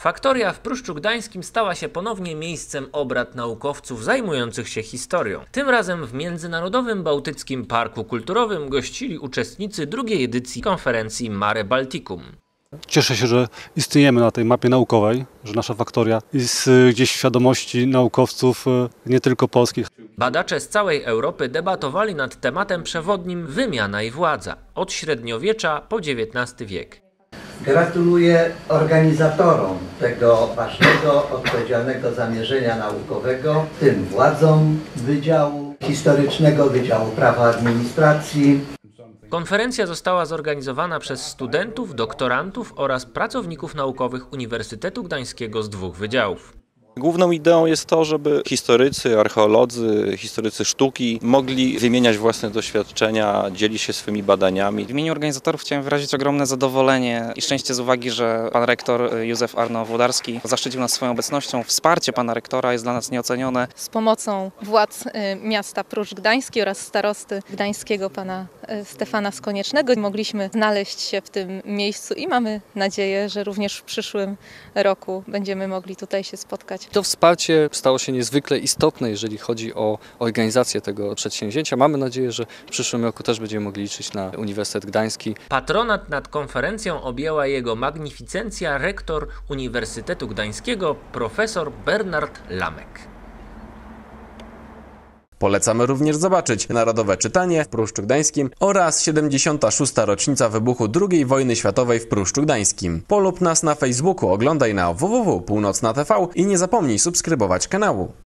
Faktoria w Pruszczu Gdańskim stała się ponownie miejscem obrad naukowców zajmujących się historią. Tym razem w Międzynarodowym Bałtyckim Parku Kulturowym gościli uczestnicy drugiej edycji konferencji Mare Balticum. Cieszę się, że istniejemy na tej mapie naukowej, że nasza faktoria jest gdzieś w świadomości naukowców, nie tylko polskich. Badacze z całej Europy debatowali nad tematem przewodnim wymiana i władza, od średniowiecza po XIX wiek. Gratuluję organizatorom tego ważnego, odpowiedzialnego zamierzenia naukowego, tym władzom Wydziału Historycznego, Wydziału Prawa Administracji. Konferencja została zorganizowana przez studentów, doktorantów oraz pracowników naukowych Uniwersytetu Gdańskiego z dwóch wydziałów. Główną ideą jest to, żeby historycy, archeolodzy, historycy sztuki mogli wymieniać własne doświadczenia, dzielić się swoimi badaniami. W imieniu organizatorów chciałem wyrazić ogromne zadowolenie i szczęście z uwagi, że pan rektor Józef Arno-Włodarski zaszczycił nas swoją obecnością. Wsparcie pana rektora jest dla nas nieocenione. Z pomocą władz miasta Pruszcz Gdański oraz starosty gdańskiego pana Stefana Skoniecznego mogliśmy znaleźć się w tym miejscu i mamy nadzieję, że również w przyszłym roku będziemy mogli tutaj się spotkać. To wsparcie stało się niezwykle istotne, jeżeli chodzi o organizację tego przedsięwzięcia. Mamy nadzieję, że w przyszłym roku też będziemy mogli liczyć na Uniwersytet Gdański. Patronat nad konferencją objęła jego magnificencja rektor Uniwersytetu Gdańskiego profesor Bernard Łammek. Polecamy również zobaczyć Narodowe Czytanie w Pruszczu Gdańskim oraz 76. rocznica wybuchu II wojny światowej w Pruszczu Gdańskim. Polub nas na Facebooku, oglądaj na www.północna.tv i nie zapomnij subskrybować kanału.